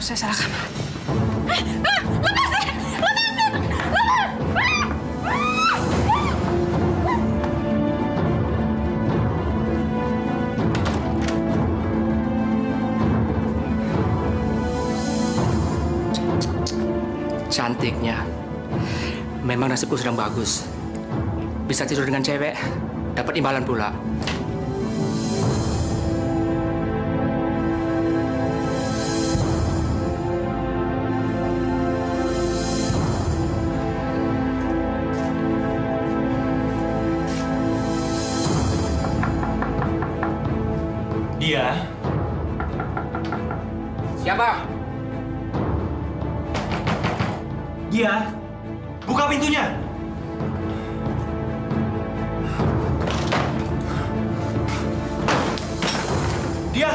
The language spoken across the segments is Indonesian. tahu saya salah kamar. Lepasin! Lepasin! Lepasin! Cantiknya. Memang nasibku sedang bagus. Bisa tidur dengan cewek, dapat imbalan pula. Dia. Siapa? Dia. Buka pintunya. Dia.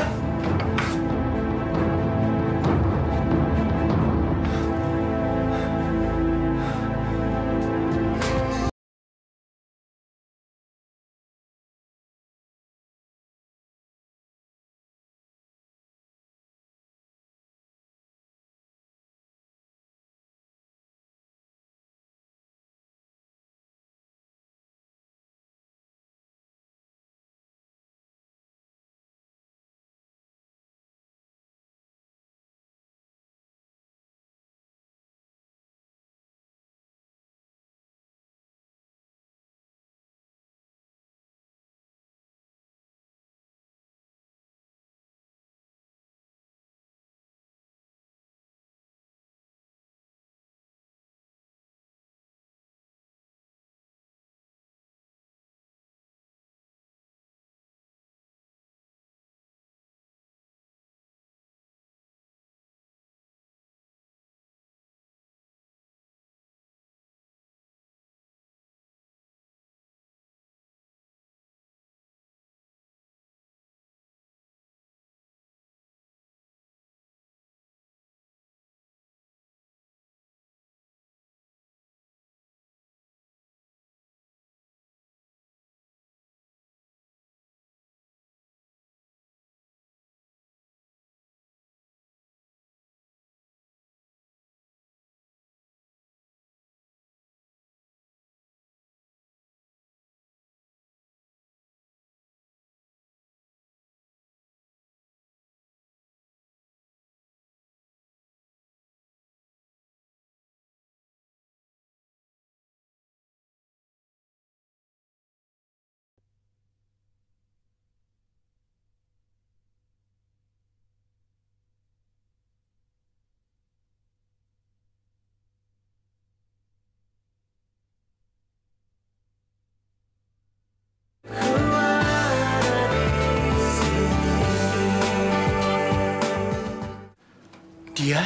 Dia?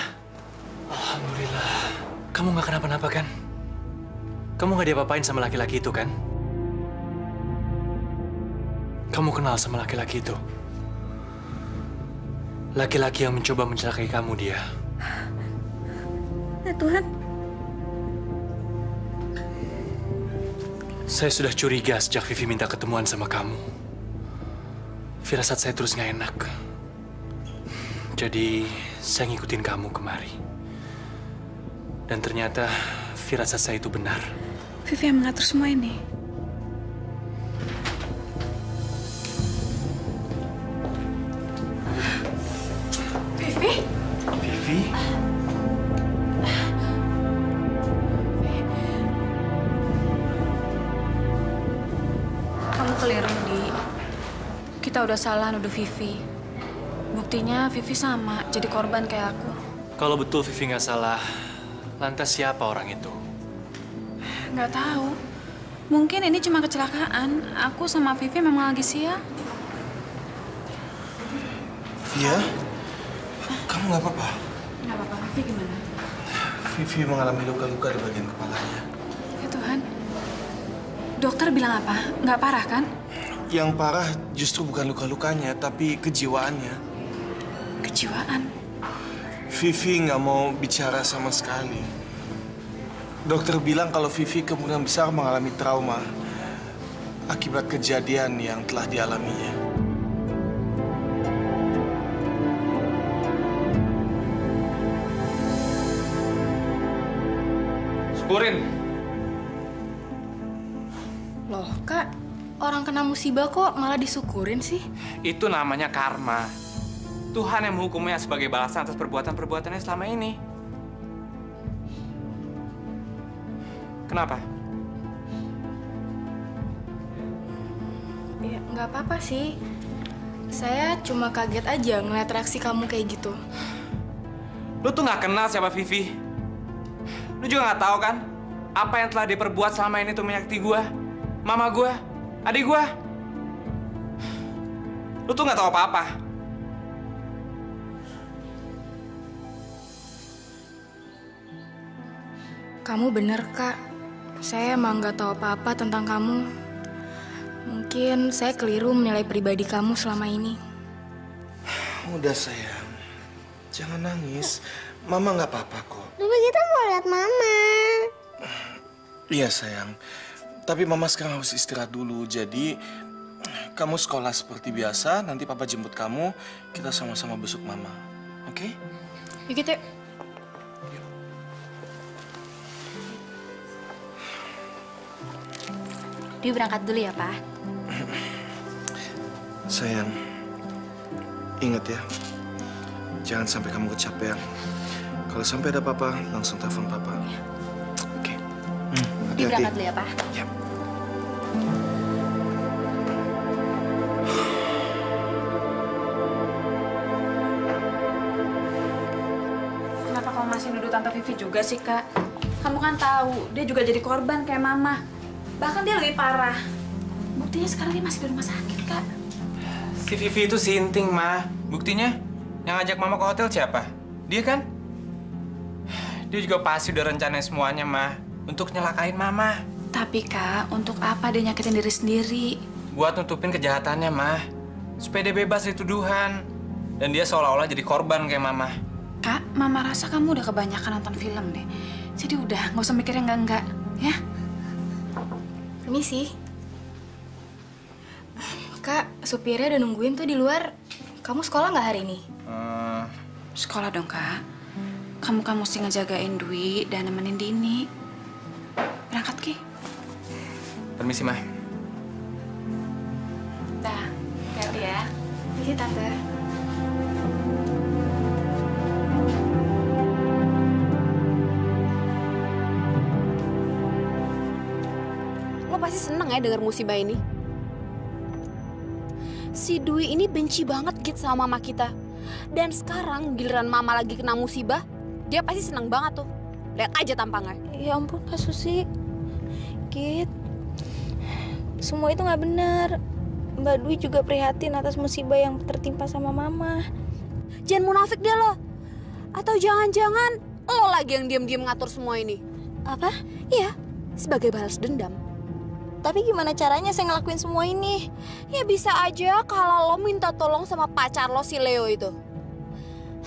Alhamdulillah. Kamu nggak kenapa-napa, kan? Kamu nggak diapa-apain sama laki-laki itu, kan? Kamu kenal sama laki-laki itu? Laki-laki yang mencoba mencelakai kamu, dia. Ya Tuhan. Saya sudah curiga sejak Vivi minta ketemuan sama kamu. Firasat saya terus nggak enak. Jadi, saya ngikutin kamu kemari. Dan ternyata, firasat saya itu benar. Vivi yang mengatur semua ini. Vivi? Vivi? Kamu keliru, Di. Kita udah salah nuduh Vivi. Buktinya Vivi sama, jadi korban kayak aku. Kalau betul Vivi nggak salah, lantas siapa orang itu? Nggak tahu. Mungkin ini cuma kecelakaan. Aku sama Vivi memang lagi sial. Iya? Kamu nggak apa-apa? Nggak apa-apa. Vivi gimana? Vivi mengalami luka-luka di bagian kepalanya. Ya Tuhan. Dokter bilang apa? Nggak parah, kan? Yang parah justru bukan luka-lukanya, tapi kejiwaannya. Kejiwaan? Vivi nggak mau bicara sama sekali. Dokter bilang kalau Vivi kemungkinan besar mengalami trauma akibat kejadian yang telah dialaminya. kuburin. Loh, Kak, orang kena musibah kok malah disukurin sih? Itu namanya karma. Tuhan yang menghukumnya sebagai balasan atas perbuatan-perbuatannya selama ini. Kenapa? Ya, nggak apa-apa sih. Saya cuma kaget aja ngeliat reaksi kamu kayak gitu. Lu tuh nggak kenal siapa Vivi. Lu juga nggak tahu kan apa yang telah diperbuat selama ini tuh menyakiti gua, mama gua, adik gua. Lu tuh nggak tahu apa-apa. Kamu bener, Kak. Saya emang nggak tahu apa-apa tentang kamu. Mungkin saya keliru menilai pribadi kamu selama ini. Udah sayang, jangan nangis. Mama nggak apa-apa kok. Dulu kita mau lihat Mama. Iya sayang, tapi Mama sekarang harus istirahat dulu. Jadi kamu sekolah seperti biasa. Nanti Papa jemput kamu. Kita sama-sama besok Mama, oke? Okay? Yuk kita. Dwi berangkat dulu ya, Pak. Sayang, ingat ya, jangan sampai kamu kecapean. Kalau sampai ada Papa, langsung telepon Papa. Ya. Oke. Dwi berangkat dulu ya, Pak. Ya. Kenapa kamu masih nuduh Tante Vivi juga sih, Kak? Kamu kan tahu, dia juga jadi korban kayak Mama. Bahkan dia lebih parah. Buktinya sekarang dia masih di rumah sakit, Kak. Si Vivi itu sinting, Ma. Buktinya yang ngajak Mama ke hotel siapa? Dia kan? Dia juga pasti udah rencanain semuanya, Ma. Untuk nyelakain Mama. Tapi, Kak, untuk apa dia nyakitin diri sendiri? Buat nutupin kejahatannya, Ma. Supaya dia bebas dari tuduhan. Dan dia seolah-olah jadi korban kayak Mama. Kak, Mama rasa kamu udah kebanyakan nonton film deh. Jadi udah, nggak usah mikir yang enggak-enggak, ya? Permisi. Kak, supirnya udah nungguin tuh di luar. Kamu sekolah nggak hari ini? Sekolah dong, Kak. Kamu kan mesti ngejagain Dwi dan nemenin Dini. Berangkat, Ki. Permisi, Ma. Dah, hati-hati ya. Iya, Tante. Pasti seneng ya denger musibah ini. Si Dwi ini benci banget gitu sama mama kita. Dan sekarang giliran mama lagi kena musibah, dia pasti seneng banget tuh. Lihat aja tampangnya. Ya ampun Kak Susi, Git, semua itu nggak benar. Mbak Dwi juga prihatin atas musibah yang tertimpa sama mama. Jangan munafik dia loh. Atau jangan-jangan lo lagi yang diam-diam ngatur semua ini. Apa? Iya, sebagai balas dendam. Tapi gimana caranya saya ngelakuin semua ini? Ya bisa aja kalau lo minta tolong sama pacar lo si Leo itu.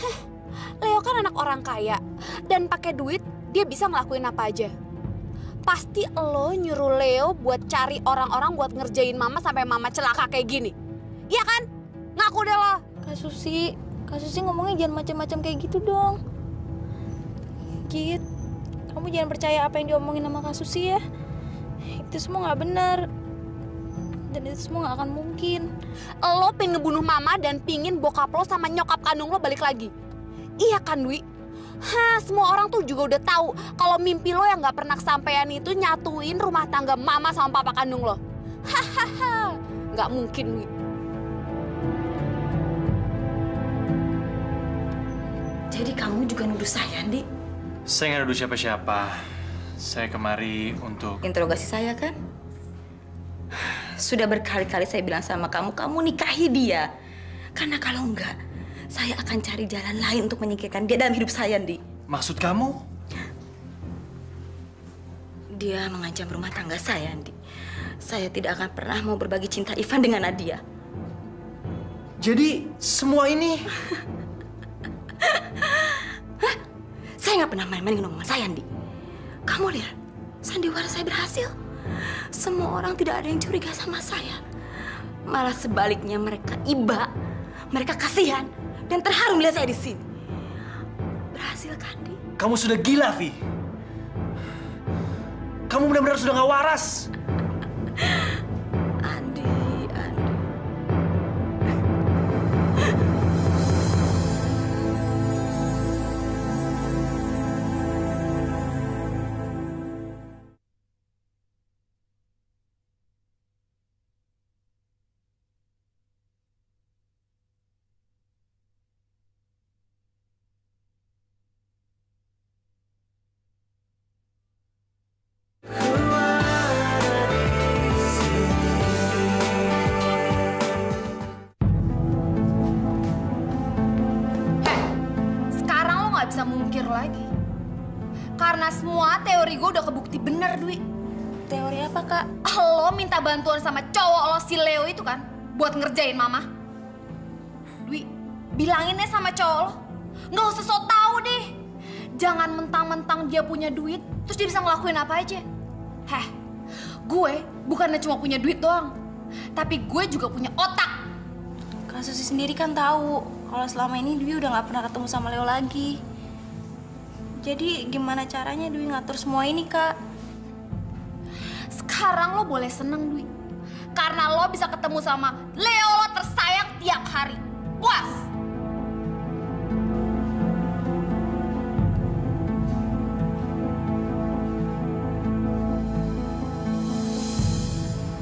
Heh, Leo kan anak orang kaya. Dan pakai duit, dia bisa ngelakuin apa aja. Pasti lo nyuruh Leo buat cari orang-orang buat ngerjain mama sampai mama celaka kayak gini. Iya kan? Ngaku deh lo. Kak Susi ngomongnya jangan macam-macam kayak gitu dong. Git, kamu jangan percaya apa yang diomongin sama Kak Susi ya. Itu semua nggak benar dan itu semua nggak akan mungkin. Lo pengen ngebunuh mama dan pingin bokap lo sama nyokap kandung lo balik lagi. Iya kan Dwi? Hah, semua orang tuh juga udah tahu kalau mimpi lo yang nggak pernah kesampaian itu nyatuin rumah tangga mama sama papa kandung lo. Hahaha, nggak mungkin Dwi. Jadi kamu juga nuduh saya, Andi? Saya nggak nuduh siapa-siapa. Saya kemari untuk... Interogasi saya kan? Sudah berkali-kali saya bilang sama kamu, kamu nikahi dia. Karena kalau enggak, saya akan cari jalan lain untuk menyingkirkan dia dalam hidup saya, Andi. Maksud kamu? Dia mengancam rumah tangga saya, Andi. Saya tidak akan pernah mau berbagi cinta Ivan dengan Nadia. Jadi, semua ini... Hah? Saya nggak pernah main-main dengan omongan saya, Andi. Kamu lihat, sandiwara saya berhasil. Semua orang tidak ada yang curiga sama saya. Malah sebaliknya mereka iba, mereka kasihan, dan terharu melihat saya di sini. Berhasil, Kandi. Kamu sudah gila, Vi. Kamu benar-benar sudah nggak waras. Andi. Lagi. Karena semua teori gue udah kebukti bener, Dwi. Teori apa, Kak? Lo minta bantuan sama cowok lo si Leo itu kan? Buat ngerjain Mama. Dwi, bilanginnya sama cowok lo. Nggak usah so tau deh. Jangan mentang-mentang dia punya duit, terus dia bisa ngelakuin apa aja. Heh, gue bukannya cuma punya duit doang. Tapi gue juga punya otak. Kak Susi sendiri kan tahu kalau selama ini Dwi udah nggak pernah ketemu sama Leo lagi. Jadi gimana caranya Dwi ngatur semua ini, Kak? Sekarang lo boleh seneng, Dwi. Karena lo bisa ketemu sama Leo lo tersayang tiap hari. Puas!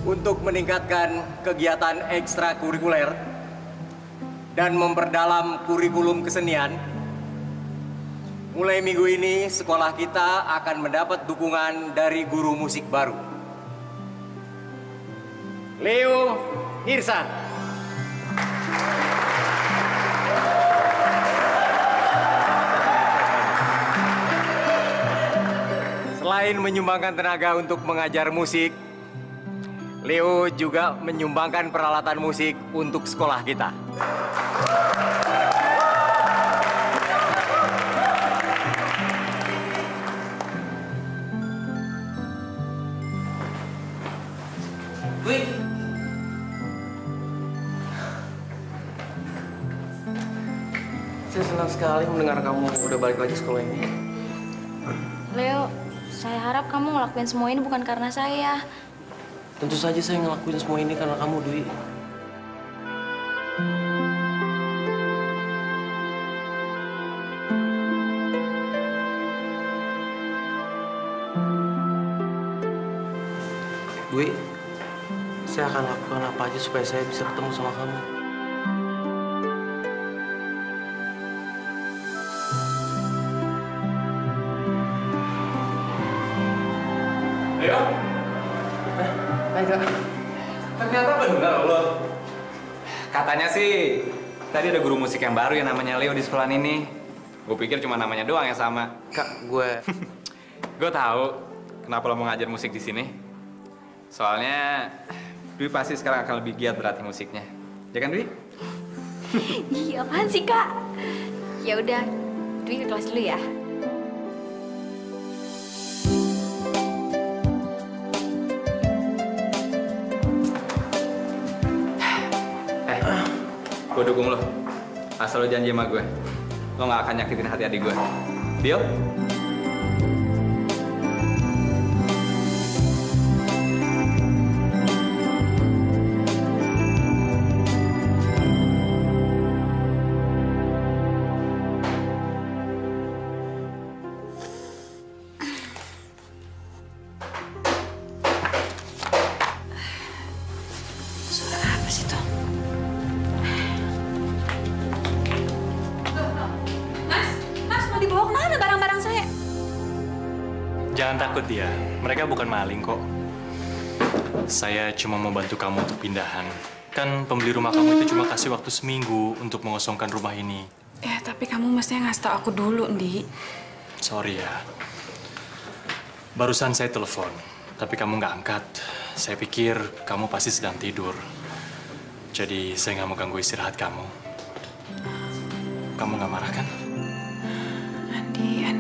Untuk meningkatkan kegiatan ekstrakurikuler dan memperdalam kurikulum kesenian, mulai minggu ini, sekolah kita akan mendapat dukungan dari guru musik baru. Leo Hirsan. Selain menyumbangkan tenaga untuk mengajar musik, Leo juga menyumbangkan peralatan musik untuk sekolah kita. Dwi, saya senang sekali mendengar kamu udah balik lagi sekolah ini. Leo, saya harap kamu ngelakuin semua ini bukan karena saya. Tentu saja saya ngelakuin semua ini karena kamu, Dwi. Dwi, saya akan lakukan apa aja supaya saya bisa ketemu sama kamu. Leo? Hai, Kak. Ternyata benar lo. Katanya sih, tadi ada guru musik yang baru yang namanya Leo di sekolah ini. Gue pikir cuma namanya doang yang sama. Kak, gue... Gue tahu kenapa lo mau ngajar musik di sini. Soalnya... Dwi pasti sekarang akan lebih giat berlatih musiknya. Ya kan, Dwi? Iya, apaan sih, Kak? Ya udah, Dwi ke kelas dulu ya. Gue dukung lo. Asal lo janji sama gue. Lo gak akan nyakitin hati adik gue. Deal? Ya, mereka bukan maling kok. Saya cuma mau bantu kamu untuk pindahan. Kan pembeli rumah kamu itu cuma kasih waktu seminggu untuk mengosongkan rumah ini. Ya, tapi kamu mestinya ngasih tau aku dulu, Ndi. Sorry ya. Barusan saya telepon, tapi kamu nggak angkat. Saya pikir kamu pasti sedang tidur. Jadi saya nggak mau ganggu istirahat kamu. Kamu nggak marah kan? Andi.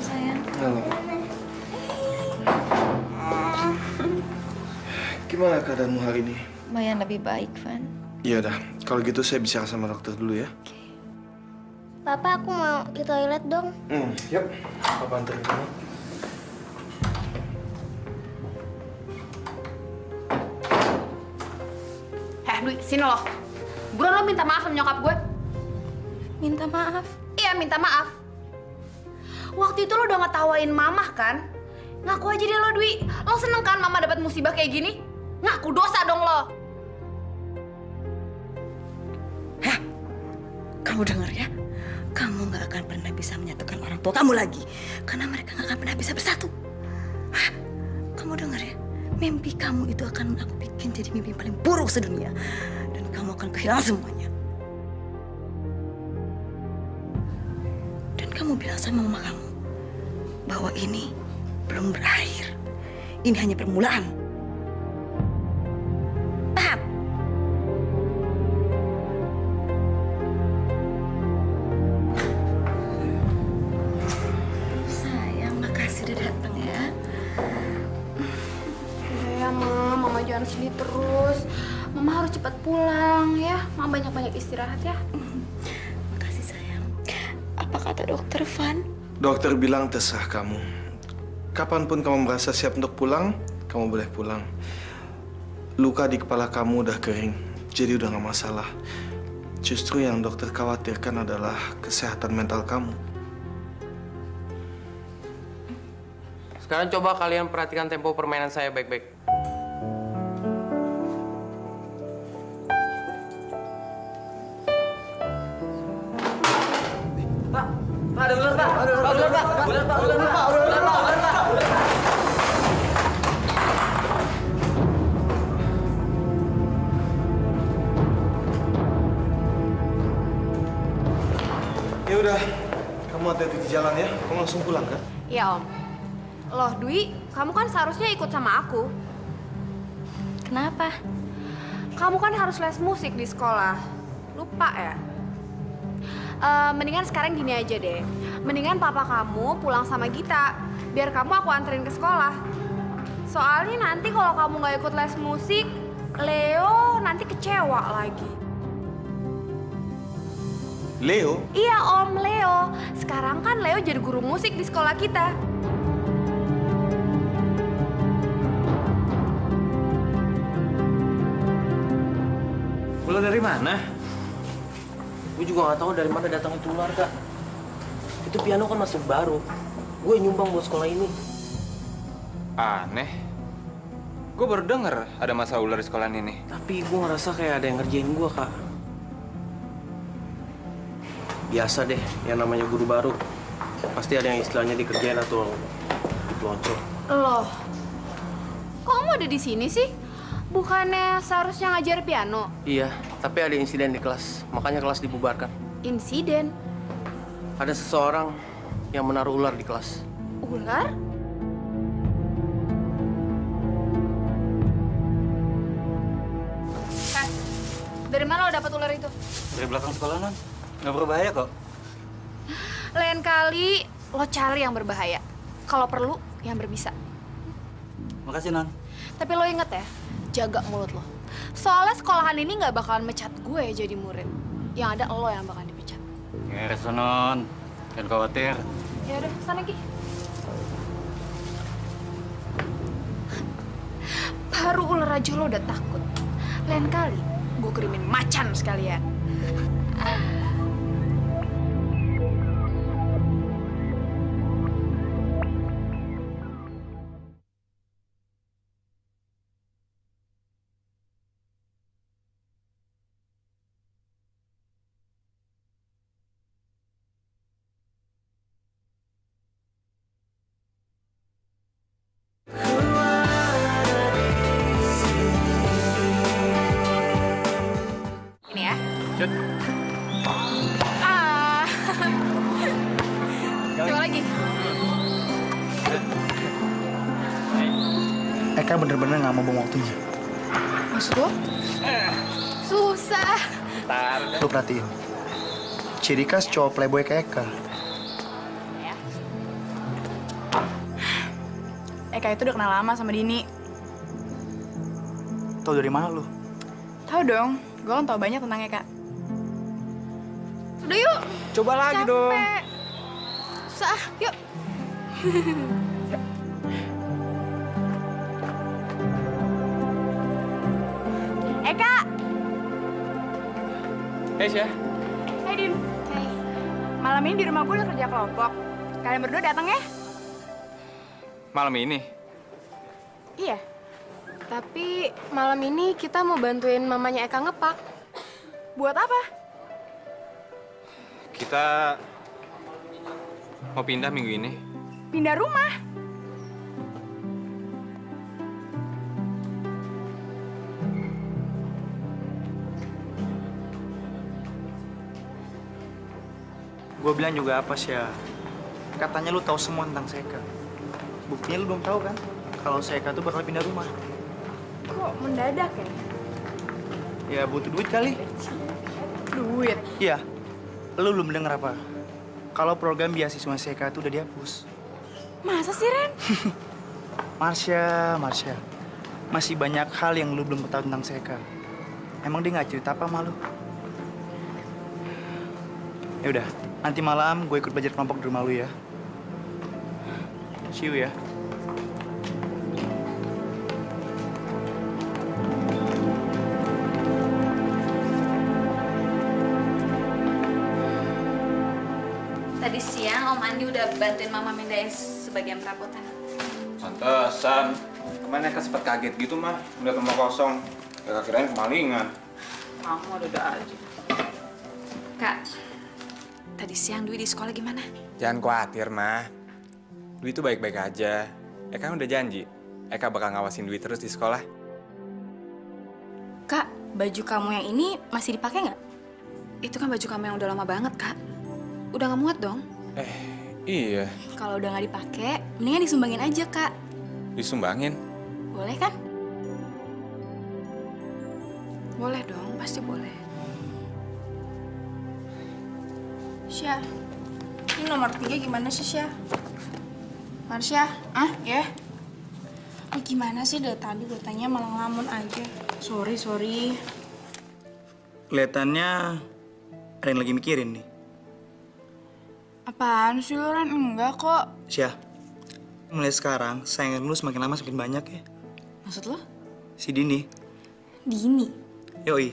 Sayang. Halo. Gimana keadaanmu hari ini? Lumayan lebih baik, Van. Iya dah, kalau gitu saya bicara sama dokter dulu ya. Oke. Papa, aku mau ke toilet dong. Yap, Papa anterin kamu. Heh, Dwi, sini loh. Buruan lo minta maaf sama nyokap gue. Minta maaf? Iya, minta maaf. Waktu itu lo udah ngetawain mamah kan? Ngaku aja deh lo, Dwi. Lo seneng kan mama dapat musibah kayak gini? Ngaku dosa dong lo. Hah? Kamu denger ya? Kamu nggak akan pernah bisa menyatukan orang tua kamu lagi. Karena mereka nggak akan pernah bisa bersatu. Hah? Kamu denger ya? Mimpi kamu itu akan aku bikin jadi mimpi paling buruk sedunia. Dan kamu akan kehilangan semuanya. Dan kamu bilang sama mama kamu bahwa ini belum berakhir. Ini hanya permulaan. Paham? Sayang, makasih udah datang ya. Udah ya, Mama jangan sedih terus. Mama harus cepat pulang ya. Mama banyak-banyak istirahat ya. Makasih sayang. Apa kata dokter, Van? Dokter bilang terserah kamu. Kapanpun kamu merasa siap untuk pulang, kamu boleh pulang. Luka di kepala kamu udah kering, jadi udah gak masalah. Justru yang dokter khawatirkan adalah kesehatan mental kamu. Sekarang coba kalian perhatikan tempo permainan saya baik-baik. Pak, ada ular, Pak. Ada ular, Pak. Ular, Pak. Ular, Pak. Ular, Pak. Udah, kamu hati-hati di jalan ya. Kamu langsung pulang kan? Iya, Om. Loh, Dwi, kamu kan seharusnya ikut sama aku. Kenapa? Kamu kan harus les musik di sekolah. Lupa ya? Mendingan sekarang gini aja deh. Mendingan papa kamu pulang sama Gita. Biar kamu aku anterin ke sekolah. Soalnya nanti kalau kamu nggak ikut les musik, Leo nanti kecewa lagi. Leo? Iya, Om, Leo. Sekarang kan Leo jadi guru musik di sekolah kita. Ular dari mana? Gue juga nggak tahu dari mana datang itu ular, Kak. Itu piano kan masih baru. Gue nyumbang buat sekolah ini. Aneh. Gue baru denger ada masalah ular di sekolah ini. Tapi gue ngerasa kayak ada yang ngerjain gue, Kak. Biasa deh, yang namanya guru baru. Pasti ada yang istilahnya dikerjain atau dipelonco. Loh, kok kamu ada di sini sih? Bukannya seharusnya ngajar piano? Iya, tapi ada insiden di kelas. Makanya kelas dibubarkan. Insiden? Ada seseorang yang menaruh ular di kelas. Ular? Hah, dari mana lo dapat ular itu? Dari belakang sekolah, Non. Nggak berbahaya kok. Lain kali lo cari yang berbahaya. Kalau perlu, yang berbisa. Makasih, Non. Tapi lo inget ya, jaga mulut lo. Soalnya sekolahan ini nggak bakalan mecat gue jadi murid. Yang ada lo yang bakal dipecat. Ngeres, Non. Jangan khawatir. Ya udah, sana, Ki. Baru ular aja lo udah takut. Lain kali, gue kirimin macan sekalian. Eka bener-bener nggak mau buang waktunya. Maksud lo? Susah. Lo perhatiin. Ciri khas cowok playboy kayak Eka. Ya. Eka itu udah kenal lama sama Dini. Tahu dari mana lu? Tahu dong, gue kan tahu banyak tentang Eka. Udah yuk. Coba lagi capek dong. Susah, yuk. Eka. Hey, Syah. Hai, Din. Hai. Malam ini di rumah gue ada kerja kelompok. Kalian berdua datang ya? Malam ini? Iya. Tapi malam ini kita mau bantuin mamanya Eka ngepak. Buat apa? Kita mau pindah minggu ini. Pindah rumah? Gue bilang juga apa sih ya? Katanya lu tahu semua tentang Eka. Buktinya lu belum tahu kan? Kalau Eka tuh bakal pindah rumah. Kok mendadak ya? Ya butuh duit kali. Duit? Iya. Lu belum denger apa? Kalau program beasiswa Eka itu udah dihapus. Masa sih, Ren? Marsha. Masih banyak hal yang lu belum tahu tentang Eka. Emang dia nggak cerita apa sama lu? Ya udah, nanti malam gue ikut belajar kelompok di rumah lu ya. See you ya. Siang Om Andi udah bantuin Mama mindahin sebagian perabotan. Pantesan. Kemarin Eka sempat kaget gitu mah, udah rumah kosong. Eka kirain kemalingan. Kamu ada aja. Kak, tadi siang Dwi di sekolah gimana? Jangan khawatir mah. Dwi tuh baik-baik aja. Eka udah janji, Eka bakal ngawasin Dwi terus di sekolah. Kak, baju kamu yang ini masih dipakai nggak? Itu kan baju kamu yang udah lama banget, Kak. Udah nggak muat dong? Iya. Kalau udah nggak dipakai, mendingan disumbangin aja, Kak. Disumbangin? Boleh kan? Boleh dong, pasti boleh. Syah, ini nomor 3 gimana sih, Syah? Marsha, ya? Ini gimana sih dari tadi gue tanya malah ngelamun aja. Sorry. Kelihatannya ada yang lagi mikirin nih. Apaan sih lu, Ren? Enggak kok. Syah, mulai sekarang saingan lu semakin lama semakin banyak ya. Maksud lu? Si Dini. Dini? Yoi.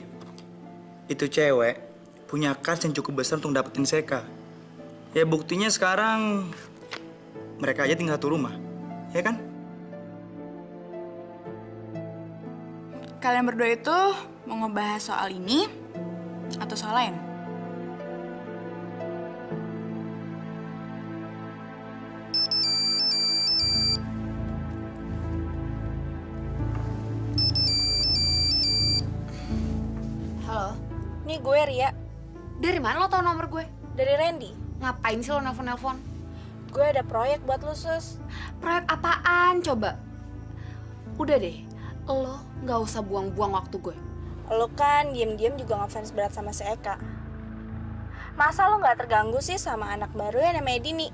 Itu cewek punya kans yang cukup besar untuk dapetin Eka. Ya buktinya sekarang mereka aja tinggal satu rumah, ya kan? Kalian berdua itu mau ngebahas soal ini atau soal lain? Ini gue, Ria. Dari mana lo tau nomor gue? Dari Randy. Ngapain sih lo nelfon-nelfon? Gue ada proyek buat lo, Sus. Proyek apaan, coba? Udah deh, lo gak usah buang-buang waktu gue. Lo kan diem-diem juga ngefans berat sama si Eka. Masa lo gak terganggu sih sama anak baru yang namanya Dini?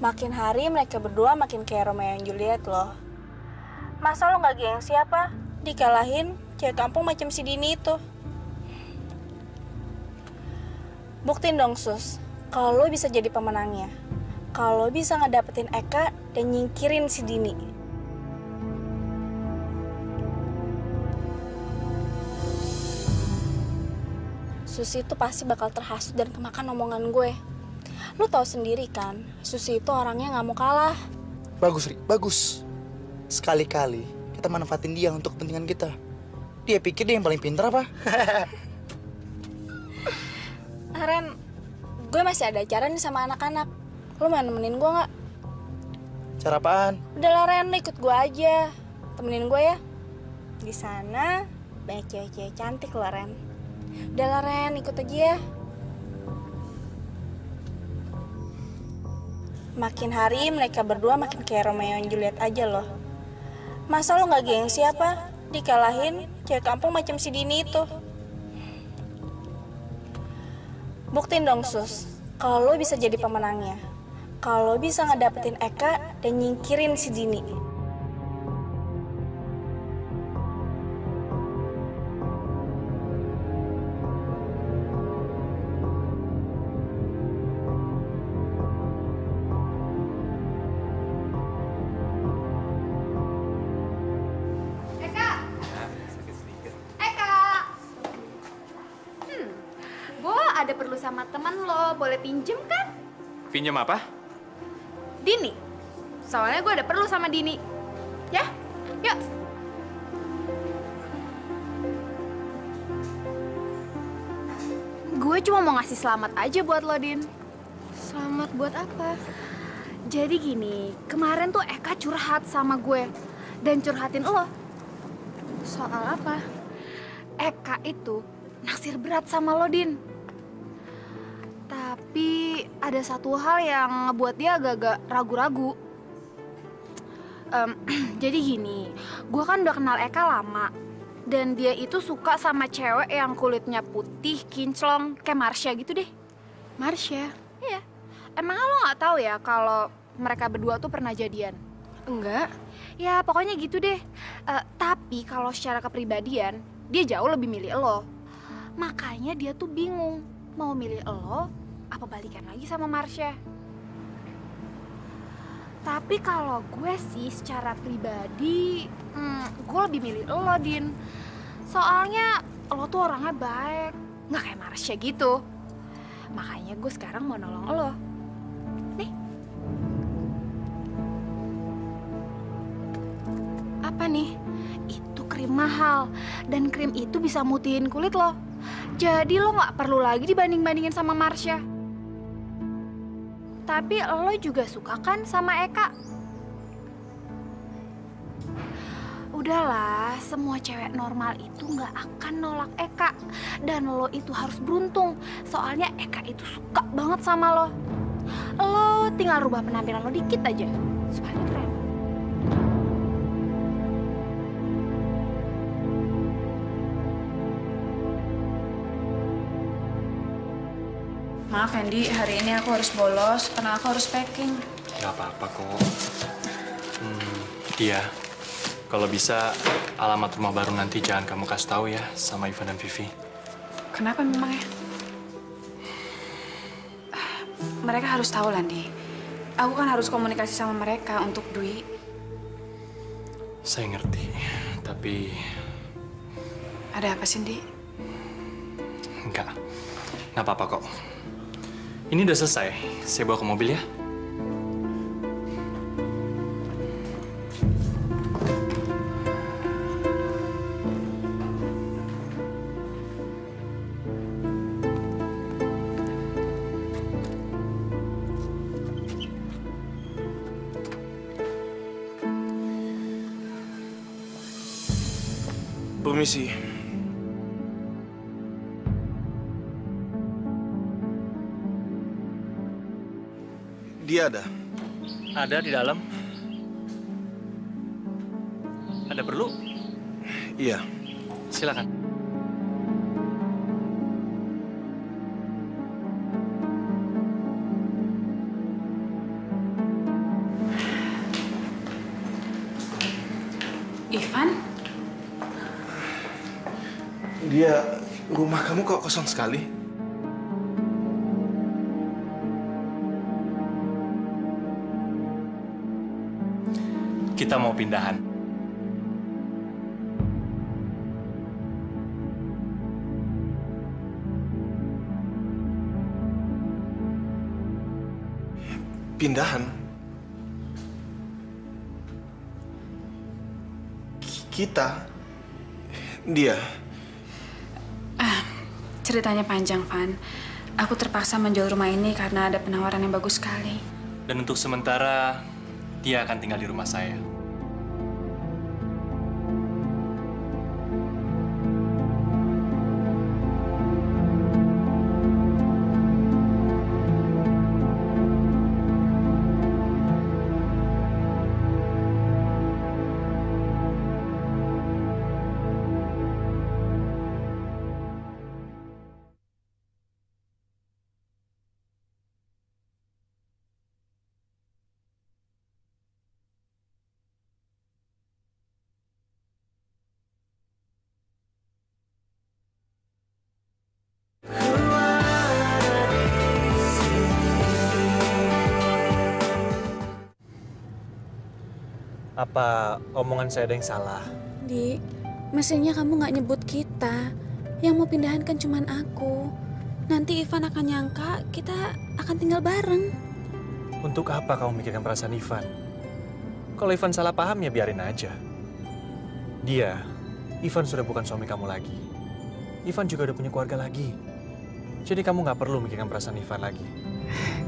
Makin hari mereka berdua makin kayak Romeo dan Juliet loh. Masa lo gak gengsi apa? Dikalahin cewek kampung macam si Dini itu. Buktiin dong, Sus, kalau lo bisa jadi pemenangnya. Kalau bisa ngedapetin Eka dan nyingkirin si Dini. Susi itu pasti bakal terhasut dan kemakan omongan gue. Lo tahu sendiri kan, Susi itu orangnya nggak mau kalah. Bagus, Ri. Bagus. Sekali-kali kita manfaatin dia untuk kepentingan kita. Dia pikir dia yang paling pintar apa? Ren, gue masih ada acara nih sama anak-anak. Lo mau nemenin gue nggak? Acara apaan? Udahlah Ren, ikut gue aja. Temenin gue ya. Di sana banyak cewek-cewek cantik loh, Ren. Udahlah Ren, ikut aja ya. Makin hari mereka berdua makin kayak Romeo dan Juliet aja loh. Masa lo nggak gengsi apa? Dikalahin cewek kampung macam si Dini itu. Buktiin dong, Sus, kalau lo bisa jadi pemenangnya. Kalau bisa ngedapetin Eka dan nyingkirin si Dini. ada perlu sama temen lo, boleh pinjem kan? Pinjem apa? Dini. Soalnya gue ada perlu sama Dini. Ya? Yuk. Gue cuma mau ngasih selamat aja buat lo, Din. Selamat buat apa? Jadi gini, kemarin tuh Eka curhat sama gue. Dan curhatin lo. Soal apa? Eka itu naksir berat sama lo, Din. Tapi ada satu hal yang ngebuat dia agak-agak ragu-ragu. Jadi gini, gue kan udah kenal Eka lama. Dan dia itu suka sama cewek yang kulitnya putih, kinclong, kayak Marsha gitu deh. Marsha? Iya. Emang lo nggak tahu ya kalau mereka berdua tuh pernah jadian? Enggak. Ya pokoknya gitu deh. Tapi kalau secara kepribadian, dia jauh lebih milih lo. Makanya dia tuh bingung. Mau milih lo, apa balikan lagi sama Marsha? Tapi kalau gue sih secara pribadi, gue lebih milih lo, Din. Soalnya lo tuh orangnya baik, nggak kayak Marsha gitu. Makanya gue sekarang mau nolong lo. Apa nih? Itu krim mahal, dan krim itu bisa mutihin kulit lo. Jadi lo nggak perlu lagi dibanding-bandingin sama Marsha. Tapi lo juga suka kan sama Eka? Udahlah, semua cewek normal itu nggak akan nolak Eka. Dan lo itu harus beruntung, soalnya Eka itu suka banget sama lo. Lo tinggal rubah penampilan lo dikit aja, supaya keren. Maaf Randy, hari ini aku harus bolos karena aku harus packing. Gak apa-apa kok. Iya, kalau bisa alamat rumah baru nanti jangan kamu kasih tahu ya sama Ivan dan Vivi. Kenapa memangnya? Mereka harus tahu Randy. Aku kan harus komunikasi sama mereka untuk Dwi. Saya ngerti, tapi... Ada apa sih, Di? Enggak, gak apa-apa kok. Ini udah selesai, saya bawa ke mobil ya. Permisi. Dia ada? Ada di dalam. Ada perlu? Iya. Silakan. Ivan? Dia, rumah kamu kok kosong sekali? Kita mau pindahan. Pindahan? Kita? Dia? Ceritanya panjang, Van. Aku terpaksa menjual rumah ini karena ada penawaran yang bagus sekali. Dan untuk sementara, dia akan tinggal di rumah saya. Apa omongan saya ada yang salah? Di, mestinya kamu nggak nyebut kita. Yang mau pindahan kan cuman aku. Nanti Ivan akan nyangka kita akan tinggal bareng. Untuk apa kamu mikirkan perasaan Ivan? Kalau Ivan salah paham, ya biarin aja. Dia, Ivan sudah bukan suami kamu lagi. Ivan juga udah punya keluarga lagi. Jadi kamu nggak perlu mikirkan perasaan Ivan lagi.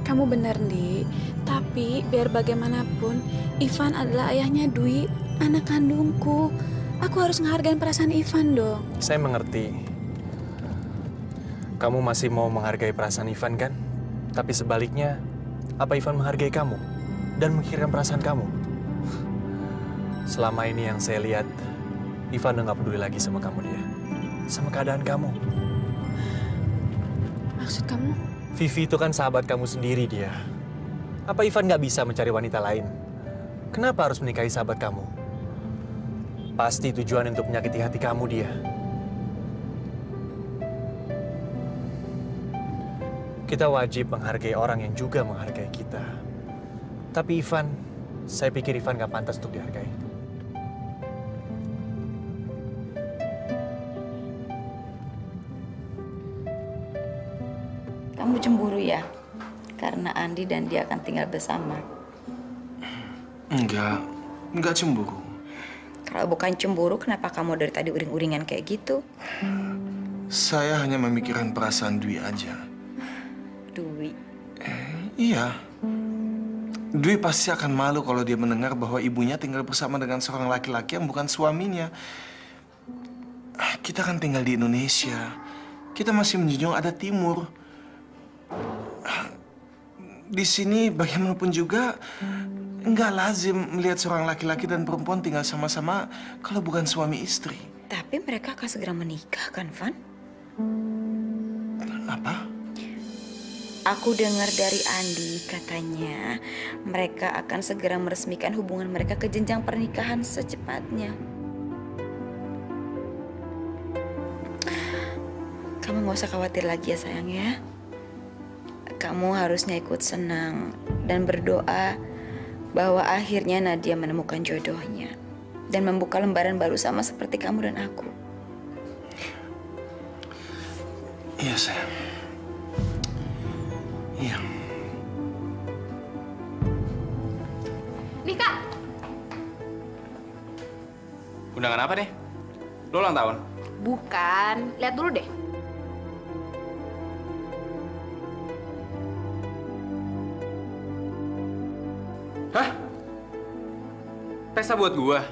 Kamu benar, Di. Tapi biar bagaimanapun, Ivan adalah ayahnya Dwi, anak kandungku. Aku harus menghargai perasaan Ivan dong. Saya mengerti. Kamu masih mau menghargai perasaan Ivan kan? Tapi sebaliknya, apa Ivan menghargai kamu dan memikirkan perasaan kamu? Selama ini yang saya lihat, Ivan udah gak peduli lagi sama kamu dia. Sama keadaan kamu. Maksud kamu? Vivi itu kan sahabat kamu sendiri dia. Apa Ivan gak bisa mencari wanita lain? Kenapa harus menikahi sahabat kamu? Pasti tujuan untuk menyakiti hati kamu dia. Kita wajib menghargai orang yang juga menghargai kita. Tapi Ivan, saya pikir Ivan gak pantas untuk dihargai. Kamu cemburu ya? Karena Andi dan dia akan tinggal bersama. Enggak cemburu. Kalau bukan cemburu, kenapa kamu dari tadi uring-uringan kayak gitu? Saya hanya memikirkan perasaan Dwi aja. Dwi? Iya. Dwi pasti akan malu kalau dia mendengar bahwa ibunya tinggal bersama dengan seorang laki-laki yang bukan suaminya. Kita kan tinggal di Indonesia. Kita masih menjunjung adat timur. Di sini bagaimanapun juga... Enggak lazim melihat seorang laki-laki dan perempuan tinggal sama-sama kalau bukan suami istri. Tapi mereka akan segera menikah, kan, Van? Apa? Aku dengar dari Andi, katanya mereka akan segera meresmikan hubungan mereka ke jenjang pernikahan secepatnya. Kamu nggak usah khawatir lagi ya, sayang ya. Kamu harusnya ikut senang dan berdoa bahwa akhirnya Nadia menemukan jodohnya dan membuka lembaran baru sama seperti kamu dan aku. Iya, sayang. Iya. Nih, Kak. Undangan apa deh? Lo ulang tahun? Bukan. Lihat dulu deh. Hah? Pesta buat gua?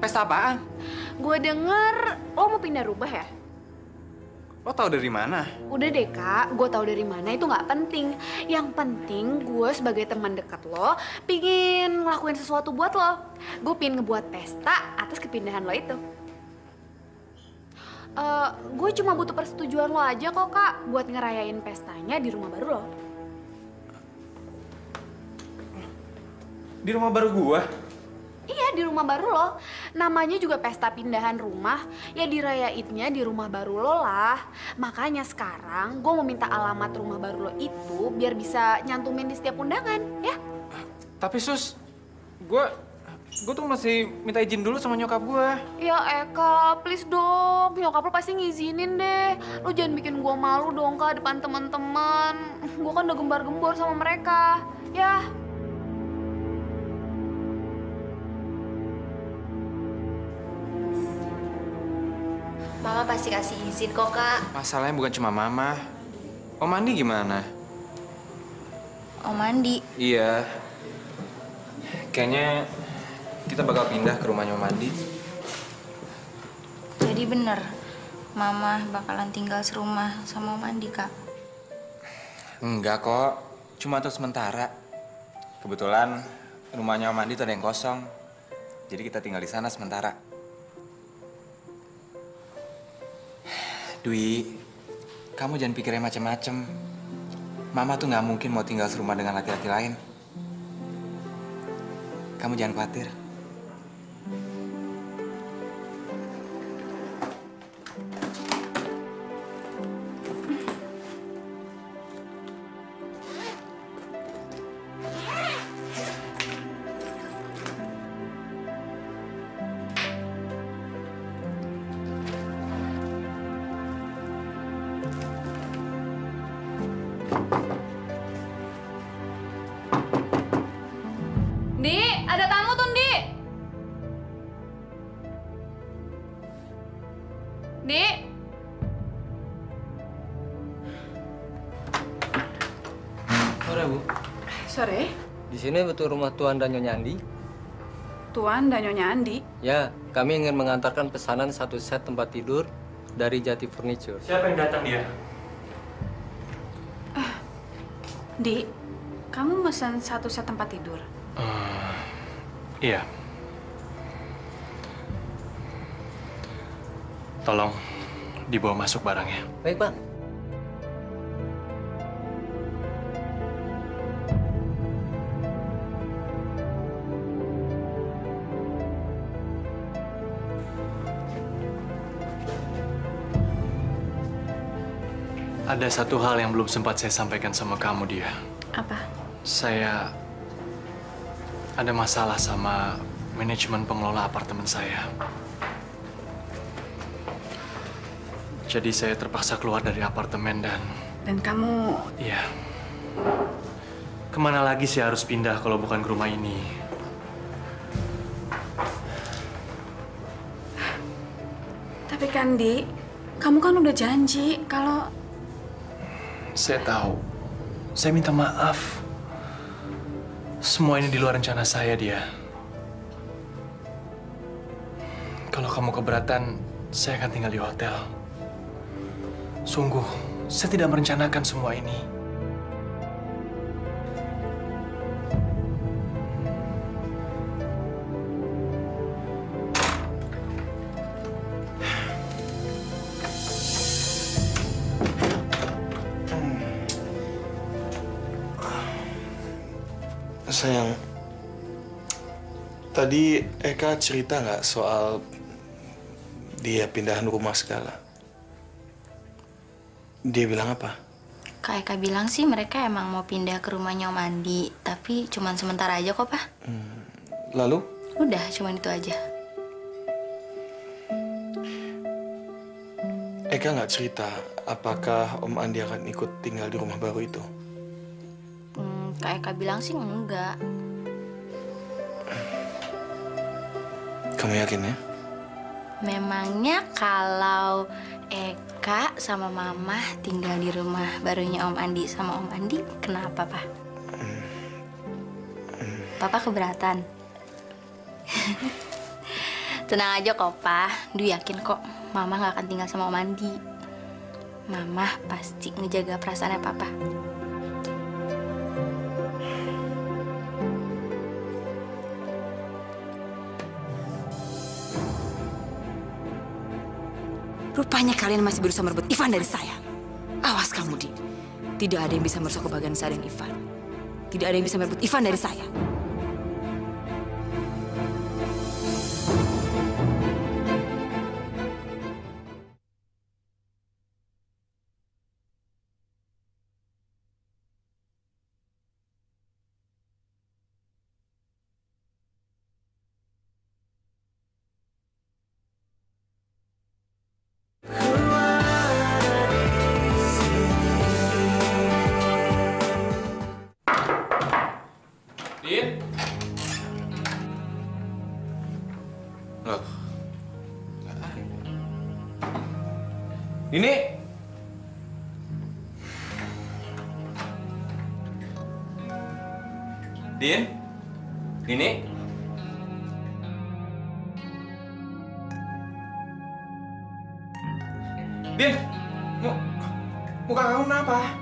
Pesta apaan? Gua denger lo mau pindah rumah ya? Lo tau dari mana? Udah deh Kak, gua tau dari mana itu nggak penting. Yang penting gua sebagai teman dekat lo pingin ngelakuin sesuatu buat lo. Gua pingin ngebuat pesta atas kepindahan lo itu. Gue cuma butuh persetujuan lo aja kok Kak buat ngerayain pestanya di rumah baru lo. Di rumah baru gua? Iya, di rumah baru lo. Namanya juga pesta pindahan rumah, ya dirayainnya di rumah baru lo lah. Makanya sekarang gua mau minta alamat rumah baru lo itu biar bisa nyantumin di setiap undangan, ya? Tapi Sus, gua tuh masih minta izin dulu sama nyokap gua. Ya Eka, please dong. Nyokap lo pasti ngizinin deh. Lo jangan bikin gua malu dong Kak depan teman-teman. Gua kan udah gembar-gembor sama mereka, ya. Mama pasti kasih izin kok, Kak. Masalahnya bukan cuma Mama. Om Andi gimana? Om Andi? Iya. Kayaknya kita bakal pindah ke rumahnya Om Andi. Jadi bener, Mama bakalan tinggal serumah sama Om Andi, Kak? Enggak kok, cuma untuk sementara. Kebetulan rumahnya Om Andi tuh ada yang kosong. Jadi kita tinggal di sana sementara. Dwi, kamu jangan pikirin macem-macem. Mama tuh nggak mungkin mau tinggal serumah dengan laki-laki lain. Kamu jangan khawatir. Ada tamu tuh, Ndi. Ndi. Sore, Bu. Sore? Di sini betul rumah Tuan dan Nyonya Andi. Tuan dan Nyonya Andi? Ya, kami ingin mengantarkan pesanan satu set tempat tidur dari Jati Furniture. Siapa yang datang, dia? Di, kamu pesan satu set tempat tidur? Iya. Tolong dibawa masuk barangnya. Baik, Pak. Ada satu hal yang belum sempat saya sampaikan sama kamu, dia. Apa? Saya ada masalah sama manajemen pengelola apartemen saya. Jadi saya terpaksa keluar dari apartemen dan... Dan kamu... Iya. Kemana lagi sih harus pindah kalau bukan ke rumah ini? Tapi kan, Di, kamu kan udah janji kalau... Saya tahu. Saya minta maaf. Semua ini di luar rencana saya, dia. Kalau kamu keberatan, saya akan tinggal di hotel. Sungguh, saya tidak merencanakan semua ini. Sayang, tadi Eka cerita nggak soal dia pindahan rumah segala? Dia bilang apa? Kak Eka bilang sih mereka emang mau pindah ke rumahnya Om Andi, tapi cuman sementara aja kok, Pak. Lalu? Udah, cuman itu aja. Eka nggak cerita apakah Om Andi akan ikut tinggal di rumah baru itu? Kak Eka bilang sih enggak. Kamu yakin ya? Memangnya kalau Eka sama Mama tinggal di rumah barunya Om Andi sama Om Andi, kenapa, Pak? Papa keberatan? Tenang aja kok, Pak. Dwi yakin kok Mama nggak akan tinggal sama Om Andi. Mama pasti ngejaga perasaannya Papa. Rupanya kalian masih berusaha merebut Ivan dari saya. Awas kamu, Di. Tidak ada yang bisa merusak kebahagiaan saya dan Ivan. Tidak ada yang bisa merebut Ivan dari saya. Ini Din, Dini. Din, muka kamu kenapa?